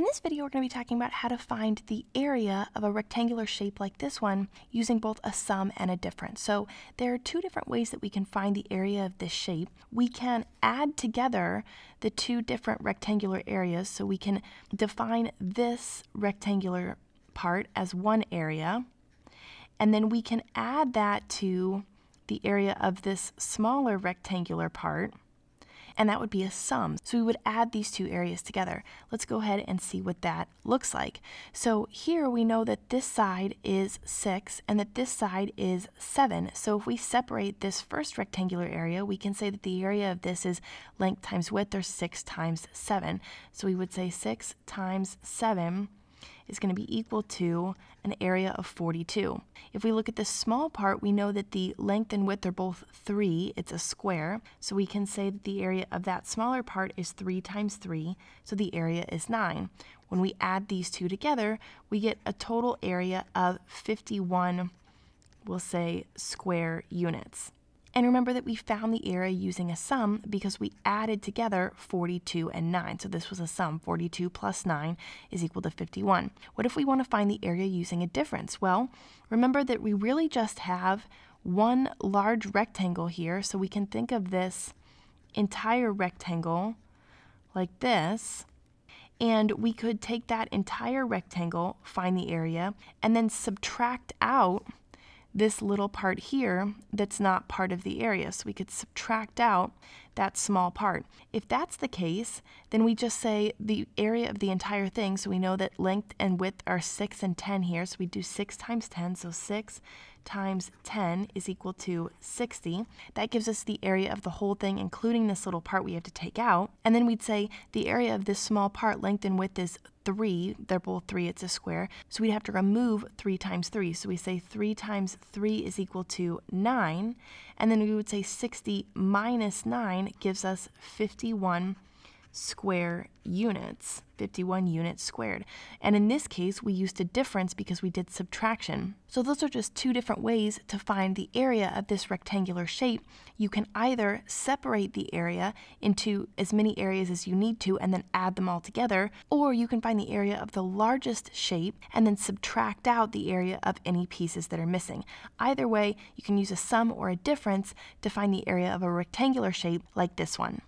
In this video, we're going to be talking about how to find the area of a rectangular shape like this one using both a sum and a difference. So there are two different ways that we can find the area of this shape. We can add together the two different rectangular areas, so we can define this rectangular part as one area, and then we can add that to the area of this smaller rectangular part, and that would be a sum. So we would add these two areas together. Let's go ahead and see what that looks like. So here we know that this side is 6 and that this side is 7. So if we separate this first rectangular area, we can say that the area of this is length times width, or 6 times 7. So we would say 6 times 7 is going to be equal to an area of 42. If we look at this small part, we know that the length and width are both 3. It's a square. So we can say that the area of that smaller part is 3 times 3, so the area is 9. When we add these two together, we get a total area of 51, we'll say, square units. And remember that we found the area using a sum because we added together 42 and 9. So this was a sum. 42 plus 9 is equal to 51. What if we want to find the area using a difference? Well, remember that we really just have one large rectangle here. So we can think of this entire rectangle like this. And we could take that entire rectangle, find the area, and then subtract out this little part here that's not part of the area. So we could subtract out that small part. If that's the case, then we just say the area of the entire thing. So we know that length and width are 6 and 10 here. So we do 6 times 10. So 6 times 10 is equal to 60. That gives us the area of the whole thing, including this little part we have to take out. And then we'd say the area of this small part, length and width is 3. They're both 3. It's a square. So we'd have to remove 3 times 3. So we say 3 times 3 is equal to 9. And then we would say 60 minus 9 gives us 51 square units, 51 units squared. And in this case, we used a difference because we did subtraction. So those are just two different ways to find the area of this rectangular shape. You can either separate the area into as many areas as you need to and then add them all together, or you can find the area of the largest shape and then subtract out the area of any pieces that are missing. Either way, you can use a sum or a difference to find the area of a rectangular shape like this one.